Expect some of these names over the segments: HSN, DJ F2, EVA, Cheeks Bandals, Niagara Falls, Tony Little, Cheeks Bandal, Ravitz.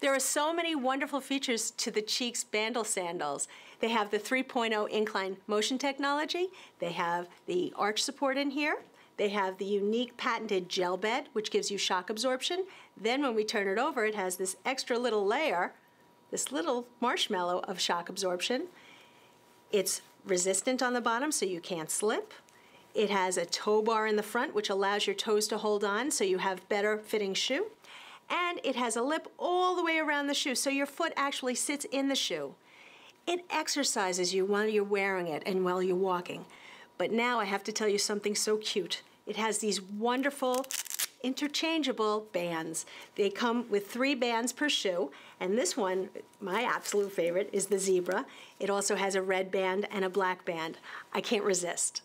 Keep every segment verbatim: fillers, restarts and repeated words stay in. There are so many wonderful features to the Cheeks Bandal sandals. They have the three point oh incline motion technology. They have the arch support in here. They have the unique patented gel bed, which gives you shock absorption. Then when we turn it over, it has this extra little layer, this little marshmallow of shock absorption. It's resistant on the bottom, so you can't slip. It has a toe bar in the front, which allows your toes to hold on, so you have better fitting shoe. And it has a lip all the way around the shoe, so your foot actually sits in the shoe. It exercises you while you're wearing it and while you're walking. But now I have to tell you something so cute. It has these wonderful interchangeable bands. They come with three bands per shoe, and this one, my absolute favorite, is the zebra. It also has a red band and a black band. I can't resist.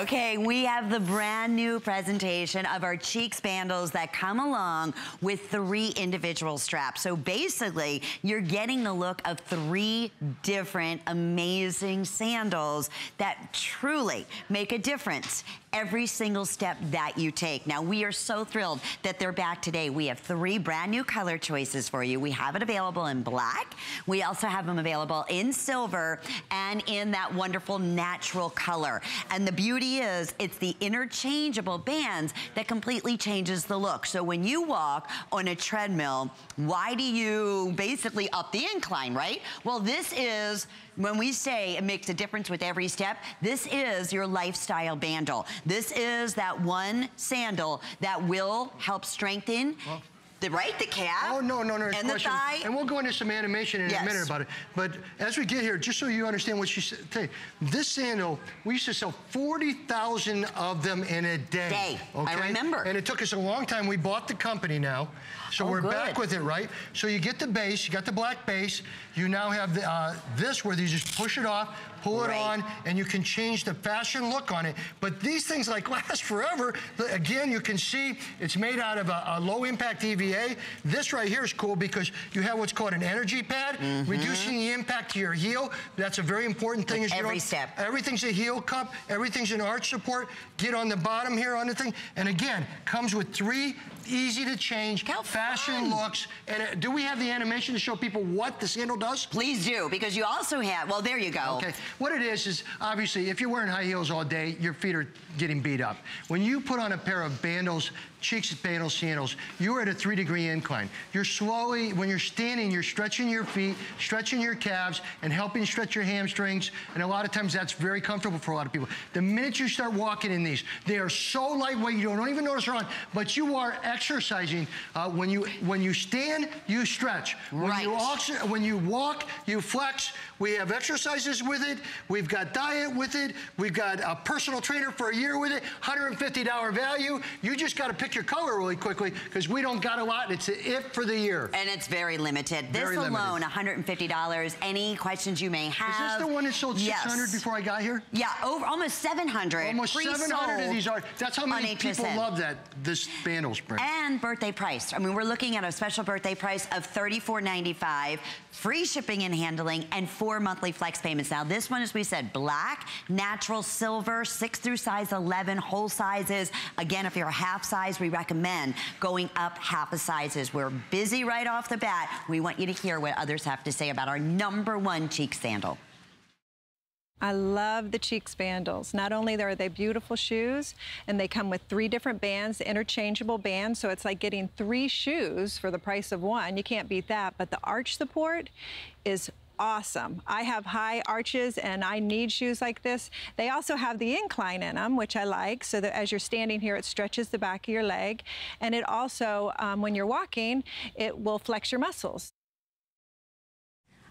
Okay, we have the brand new presentation of our Cheeks Bandals that come along with three individual straps. So basically, you're getting the look of three different amazing sandals that truly make a difference every single step that you take. Now, we are so thrilled that they're back today. We have three brand new color choices for you. We have it available in black. We also have them available in silver and in that wonderful natural color. And the beauty is it's the interchangeable bands that completely changes the look. So when you walk on a treadmill, why do you basically up the incline, right? Well, this is, when we say it makes a difference with every step, this is your lifestyle bandal. This is that one sandal that will help strengthen well, the right, the calf, oh, no, no, no, and the thigh. And we'll go into some animation in yes. a minute about it. But as we get here, just so you understand what she said, this sandal, we used to sell forty thousand of them in a day. Day, okay? I remember. And it took us a long time. We bought the company now. So oh, we're good. back with it, right? So you get the base, you got the black base. You now have the, uh, this where you just push it off, pull right. it on, and you can change the fashion look on it. But these things like last forever. Again, you can see it's made out of a, a low-impact E V A. This right here is cool because you have what's called an energy pad, mm-hmm. reducing the impact to your heel. That's a very important thing. Is every you know, step. Everything's a heel cup. Everything's an arch support. Get on the bottom here on the thing. And again, comes with three easy to change fashion looks. And uh, do we have the animation to show people what the sandal does? Please do, because you also have, well, there you go. Okay. What it is is, obviously, if you're wearing high heels all day, your feet are getting beat up. When you put on a pair of bandals, Cheeks Bandal sandals, you're at a three degree incline. You're slowly, when you're standing, you're stretching your feet, stretching your calves, and helping stretch your hamstrings. And a lot of times that's very comfortable for a lot of people. The minute you start walking in these, they are so lightweight, you don't even notice they're on, but you are exercising. Uh, when you when you stand, you stretch. When, right. you also, when you walk, you flex. We have exercises with it. We've got diet with it. We've got a personal trainer for a year with it. one hundred fifty dollar value. You just got to pick your color really quickly because we don't got a lot. It's it for the year. And it's very limited. This very alone, limited. one hundred fifty dollars. Any questions you may have? Is this the one that sold six hundred yes. before I got here? Yeah, over, almost seven hundred. Almost seven hundred of these are. That's how many people love that, this bandal spring. And birthday price. I mean, we're looking at a special birthday price of thirty-four ninety-five, free shipping and handling, and four monthly flex payments. Now, this one, as we said, black, natural, silver, six through size eleven, whole sizes. Again, if you're a half size, we recommend going up half a sizes. We're busy right off the bat. We want you to hear what others have to say about our number one Cheeks sandal. I love the Cheeks Bandals. Not only are they beautiful shoes, and they come with three different bands, interchangeable bands, so it's like getting three shoes for the price of one. You can't beat that, but the arch support is awesome. I have high arches and I need shoes like this. They also have the incline in them, which I like, so that as you're standing here, it stretches the back of your leg. And it also, um, when you're walking, it will flex your muscles.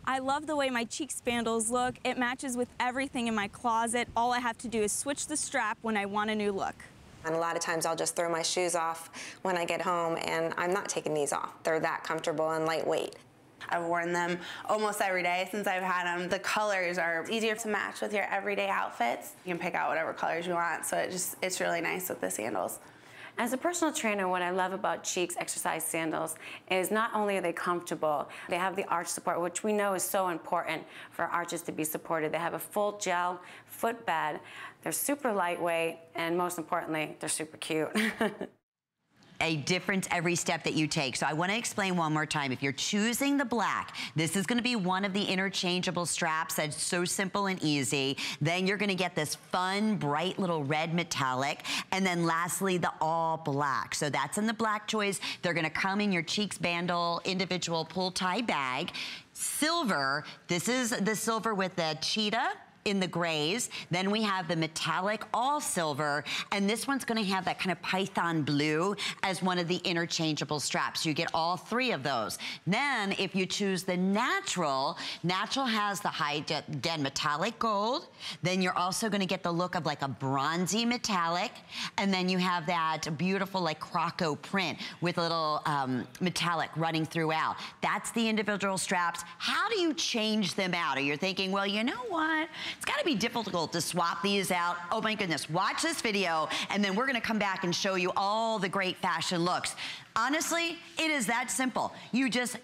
I love the way my Cheeks Bandals look. It matches with everything in my closet. All I have to do is switch the strap when I want a new look. And a lot of times I'll just throw my shoes off when I get home, and I'm not taking these off. They're that comfortable and lightweight. I've worn them almost every day since I've had them. The colors are easier to match with your everyday outfits. You can pick out whatever colors you want, so it just it's really nice with the sandals. As a personal trainer, what I love about Cheeks exercise sandals is not only are they comfortable, they have the arch support, which we know is so important for arches to be supported. They have a full gel footbed. They're super lightweight, and most importantly, they're super cute. a difference every step that you take. So I want to explain one more time. If you're choosing the black, this is going to be one of the interchangeable straps that's so simple and easy. Then you're going to get this fun, bright little red metallic. And then lastly, the all black. So that's in the black choice. They're going to come in your Cheeks Bandal individual pull tie bag. Silver, this is the silver with the cheetah in the grays. Then we have the metallic all silver, and this one's gonna have that kind of python blue as one of the interchangeable straps. You get all three of those. Then if you choose the natural, natural has the high, again, metallic gold. Then you're also gonna get the look of like a bronzy metallic, and then you have that beautiful like croco print with a little um, metallic running throughout. That's the individual straps. How do you change them out? Or you're thinking, well, you know what? It's gotta be difficult to swap these out. Oh my goodness, watch this video, and then we're gonna come back and show you all the great fashion looks. Honestly, it is that simple. You just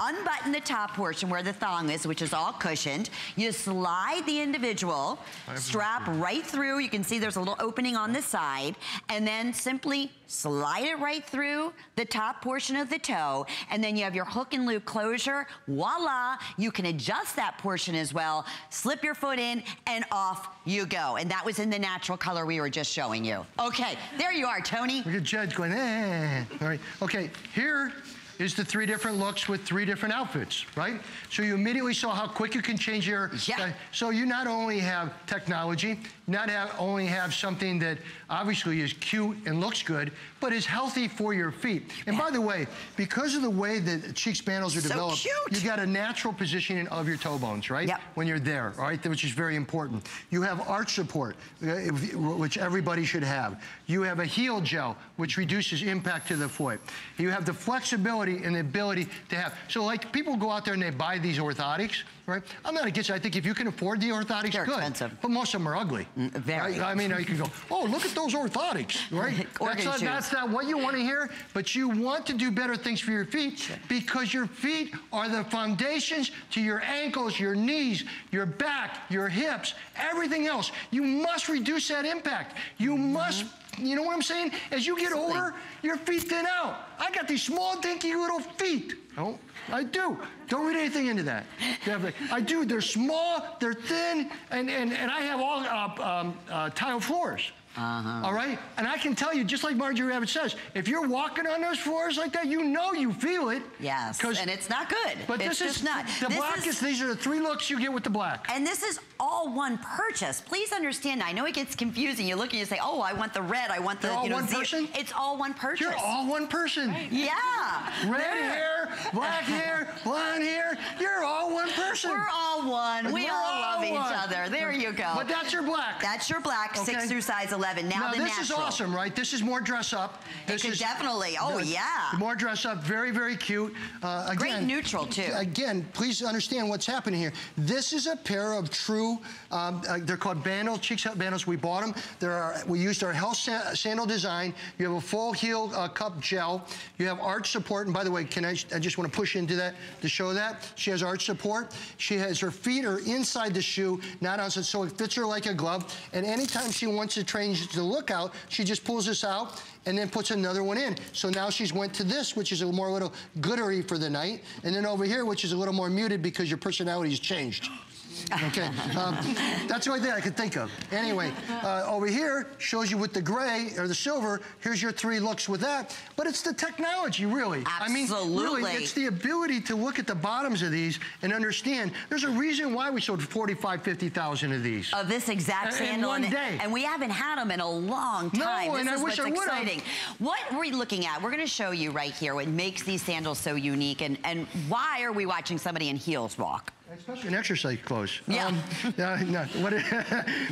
unbutton the top portion where the thong is, which is all cushioned. You slide the individual strap right through. You can see there's a little opening on the side, and then simply slide it right through the top portion of the toe, and then you have your hook and loop closure. Voila, you can adjust that portion as well. Slip your foot in and off you go. And that was in the natural color we were just showing you. Okay, there you are, Tony. Look at Judge going, eh. All right, okay, here is the three different looks with three different outfits, right? So you immediately saw how quick you can change your... Yeah. So you not only have technology, not have, only have something that obviously is cute and looks good, but is healthy for your feet. And yeah. by the way, because of the way that Cheeks Bandals are so developed, cute. You got a natural positioning of your toe bones, right? Yep. When you're there, all right? Which is very important. You have arch support, which everybody should have. You have a heel gel, which reduces impact to the foot. You have the flexibility and the ability to have. So like people go out there and they buy these orthotics, right? I'm not against it. I think if you can afford the orthotics, they're good. Expensive. But most of them are ugly. Mm, very. Right? I mean, you can go, oh, look at those orthotics, right? that's, not, that's not what you want to hear, but you want to do better things for your feet sure. because your feet are the foundations to your ankles, your knees, your back, your hips, everything else. You must reduce that impact. You mm-hmm. must You know what I'm saying? As you get Absolutely. older, your feet thin out. I got these small, dinky little feet. Oh, I do. Don't read anything into that. I do. They're small, they're thin, and, and, and I have all uh, um, uh, tile floors. Uh-huh. All right? And I can tell you, just like Marjorie Rabbit says, if you're walking on those floors like that, you know you feel it. Yes, and it's not good. But it's this is not. The this black is, is, these are the three looks you get with the black. And this is all one purchase. Please understand, I know it gets confusing. You look and you say, oh, I want the red, I want the, They're all you know, one person? It's all one purchase. You're all one person. Right. Yeah. Red hair, black hair, blonde hair, you're all one person. We're all one. Like, we all, all love one. each other. There you go. But that's your black. That's your black, okay. six through size eleven. Now, now the this natural. is awesome, right? This is more dress up. This is definitely. Oh the, yeah. More dress up. Very, very cute. Uh, again, Great neutral too. Again, please understand what's happening here. This is a pair of true. Um, uh, they're called bandals, Cheeks Bandals. We bought them. There are. We used our health sa sandal design. You have a full heel uh, cup gel. You have arch support. And by the way, can I? I just want to push into that to show that she has arch support. She has her feet are inside the shoe, not outside, so it fits her like a glove. And anytime she wants to train the look out, she just pulls this out and then puts another one in. So now she's went to this, which is a more little glittery for the night, and then over here, which is a little more muted because your personality's changed. Okay, um, that's the only thing I could think of. Anyway, uh, over here shows you with the gray or the silver. Here's your three looks with that. But it's the technology, really. Absolutely. I mean, really, it's the ability to look at the bottoms of these and understand. There's a reason why we sold forty-five, fifty thousand of these. Of this exact sandal in one day. And we haven't had them in a long time. No, and I wish I would have. This is what's exciting. What we're looking at, we're going to show you right here what makes these sandals so unique, and and why are we watching somebody in heels walk? Especially in exercise clothes. Yeah. Um, no, no, what it,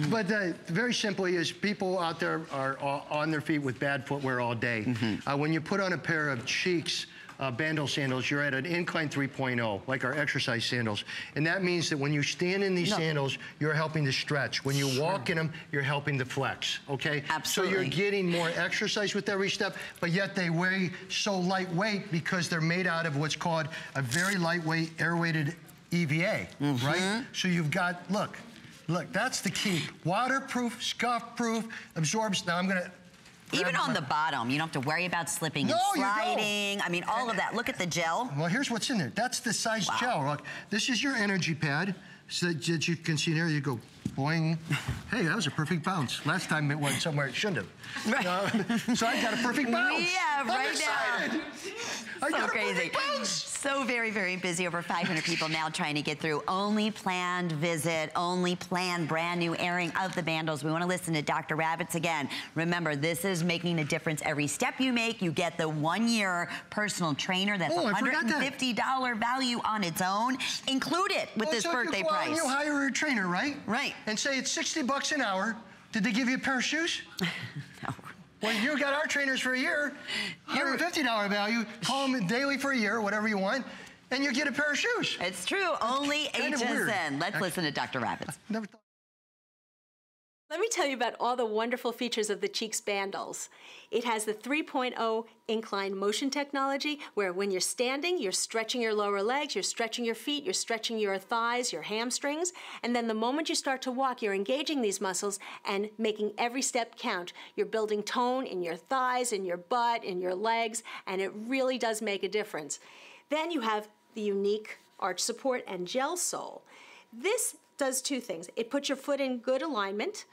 but uh, very simply is people out there are all on their feet with bad footwear all day. Mm-hmm. uh, when you put on a pair of Cheeks uh, Bandal sandals, you're at an incline three point oh, like our exercise sandals. And that means that when you stand in these no. sandals, you're helping to stretch. When you sure. walk in them, you're helping to flex, okay? Absolutely. So you're getting more exercise with every step, but yet they weigh so lightweight because they're made out of what's called a very lightweight, air-weighted E V A, mm-hmm. right? So you've got, look, look, that's the key. Waterproof, scuff-proof, absorbs. Now I'm gonna Even on the bottom, you don't have to worry about slipping no, and sliding. You don't. I mean, all of that. Look at the gel. Well, here's what's in there. That's the size wow. gel. Look, this is your energy pad. So that you can see there, you go, boing. Hey, that was a perfect bounce. Last time it went somewhere it shouldn't have. Right. Uh, so I got a perfect bounce. Yeah, right I'm excited. now. I so got crazy. A perfect bounce. So very, very busy. Over five hundred people now trying to get through. Only planned visit, only planned brand new airing of the Bandals. We want to listen to Doctor Ravitz again. Remember, this is making a difference. Every step you make, you get the one-year personal trainer. That's oh, one hundred fifty dollars that. value on its own. Include it with oh, this so birthday price. You hire a trainer, right? Right. And say it's sixty bucks an hour. Did they give you a pair of shoes? No. Well, you got our trainers for a year. one hundred fifty dollars value. Call them daily for a year, whatever you want, and you get a pair of shoes. It's true. Only H S N. Let's listen to Doctor Ravitz. Never thought. Let me tell you about all the wonderful features of the Cheeks Bandals. It has the three point oh incline motion technology, where when you're standing, you're stretching your lower legs, you're stretching your feet, you're stretching your thighs, your hamstrings, and then the moment you start to walk, you're engaging these muscles and making every step count. You're building tone in your thighs, in your butt, in your legs, and it really does make a difference. Then you have the unique arch support and gel sole. This does two things. It puts your foot in good alignment,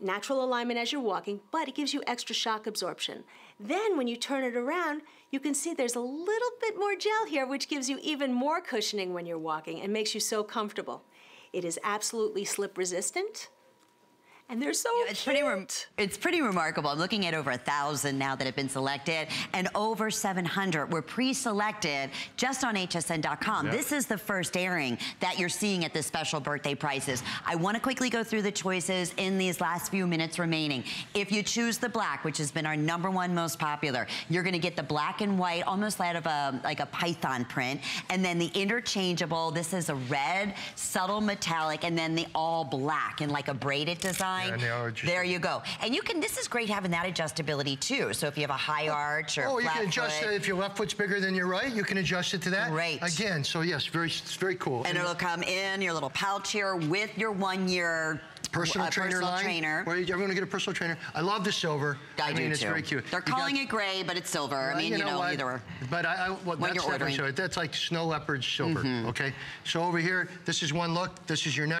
natural alignment as you're walking, but it gives you extra shock absorption. Then when you turn it around, you can see there's a little bit more gel here, which gives you even more cushioning when you're walking and makes you so comfortable. It is absolutely slip resistant. And they're so yeah, it's, pretty it's pretty remarkable. I'm looking at over a thousand now that have been selected, and over seven hundred were pre-selected just on H S N dot com. Yep. This is the first airing that you're seeing at the special birthday prices. I want to quickly go through the choices in these last few minutes remaining. If you choose the black, which has been our number one most popular, you're going to get the black and white, almost out of a like a python print, and then the interchangeable. This is a red, subtle metallic, and then the all black in like a braided design. Yeah, there you go. And you can, this is great having that adjustability too. So if you have a high arch or oh, you can adjust foot. it. If your left foot's bigger than your right, you can adjust it to that. Great. Again, so yes, very, it's very cool. And, and it'll come in your little pouch here with your one year personal, uh, trainer, personal line, trainer. Where you, everyone will get a personal trainer. I love the silver. I, I do mean, it's too. very cute. They're you calling got, it gray, but it's silver. Well, I mean, you know, know either. But I, I well, when that's you're ordering. That's like snow leopard silver, mm-hmm. okay? So over here, this is one look. This is your next.